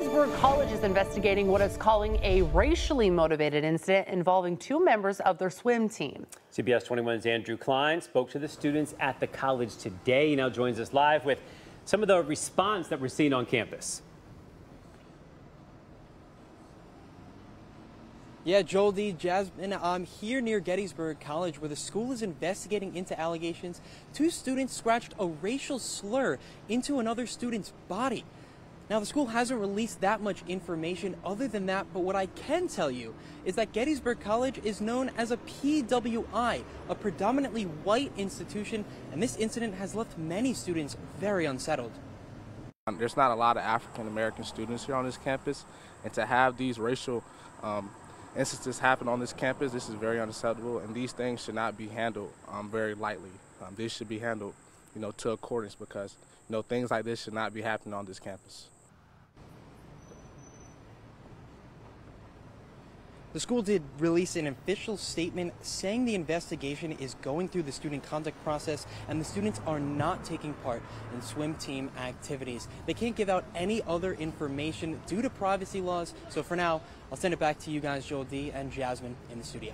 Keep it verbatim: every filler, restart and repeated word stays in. Gettysburg College is investigating what it's calling a racially motivated incident involving two members of their swim team. C B S twenty-one's Andrew Klein spoke to the students at the college today. He now joins us live with some of the response that we're seeing on campus. Yeah, Joel D. Jasmine, I'm here near Gettysburg College where the school is investigating into allegations two students scratched a racial slur into another student's body. Now, the school hasn't released that much information other than that, but what I can tell you is that Gettysburg College is known as a P W I, a predominantly white institution, and this incident has left many students very unsettled. Um, there's not a lot of African-American students here on this campus, and to have these racial um, instances happen on this campus, this is very unacceptable, and these things should not be handled um, very lightly. Um, these should be handled, you know, to accordance, because, you know, things like this should not be happening on this campus. The school did release an official statement saying the investigation is going through the student conduct process and the students are not taking part in swim team activities. They can't give out any other information due to privacy laws. So for now, I'll send it back to you guys, Joel D. and Jasmine in the studio.